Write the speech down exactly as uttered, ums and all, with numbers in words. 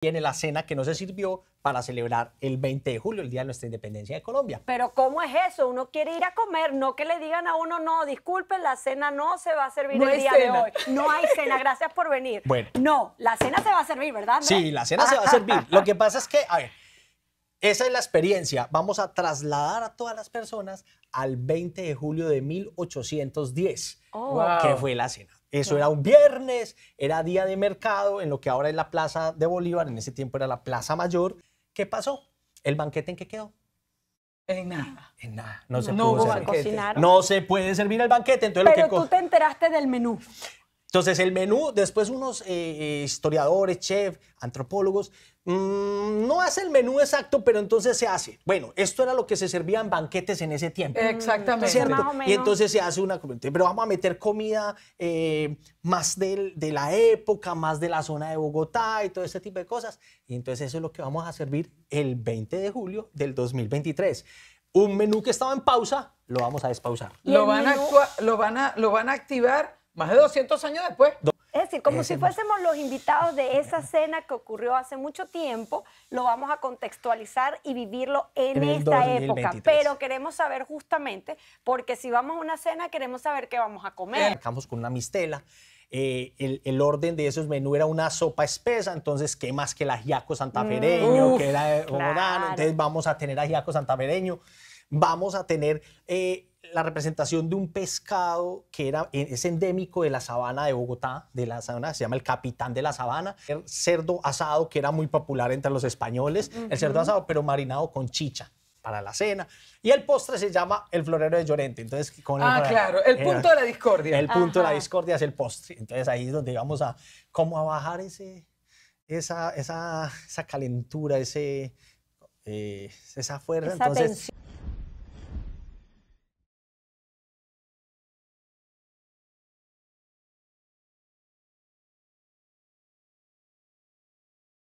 tiene la cena que no se sirvió para celebrar el veinte de julio, el día de nuestra independencia de Colombia. Pero ¿cómo es eso? Uno quiere ir a comer, no que le digan a uno, no, disculpen, la cena no se va a servir no el día cena. de hoy. No hay cena, gracias por venir. Bueno. No, la cena se va a servir, ¿verdad, Andrés? Sí, la cena se va a servir. Lo que pasa es que, a ver, esa es la experiencia. Vamos a trasladar a todas las personas al veinte de julio de mil ochocientos diez, oh, wow, que fue la cena. Eso era un viernes, era día de mercado en lo que ahora es la plaza de Bolívar, en ese tiempo era la plaza mayor. ¿Qué pasó? ¿El banquete en qué quedó? En nada. En nada. No se, no, pudo servir. No se puede servir el banquete. Entonces, pero lo que tú te enteraste del menú. Entonces el menú, después unos eh, historiadores, chefs, antropólogos, mmm, no hace el menú exacto, pero entonces se hace. Bueno, esto era lo que se servía en banquetes en ese tiempo. Exactamente. Entonces, y entonces se hace una... Pero vamos a meter comida eh, más del, de la época, más de la zona de Bogotá y todo este tipo de cosas. Y entonces eso es lo que vamos a servir el veinte de julio del dos mil veintitrés. Un menú que estaba en pausa, lo vamos a despausar. Lo van a, lo, van a, lo van a activar... más de doscientos años después. Es decir, como si fuésemos los invitados de esa cena que ocurrió hace mucho tiempo, lo vamos a contextualizar y vivirlo en esta época. Pero queremos saber justamente, porque si vamos a una cena queremos saber qué vamos a comer. Arrancamos con una mistela. Eh, el, el orden de esos menús era una sopa espesa, entonces qué más que el ajiaco santafereño, mm, que era romano, claro. Entonces vamos a tener ajiaco santafereño, vamos a tener... Eh, la representación de un pescado que era, es endémico de la sabana de Bogotá, de la sabana, se llama el capitán de la sabana, el cerdo asado que era muy popular entre los españoles, uh-huh, el cerdo asado pero marinado con chicha para la cena, y el postre se llama el florero de Llorente. Entonces, con ah, el, claro, el punto era, de la discordia. El punto, ajá, de la discordia es el postre, entonces ahí es donde vamos a, como a bajar ese, esa, esa, esa calentura, ese, eh, esa fuerza, esa entonces... tensión.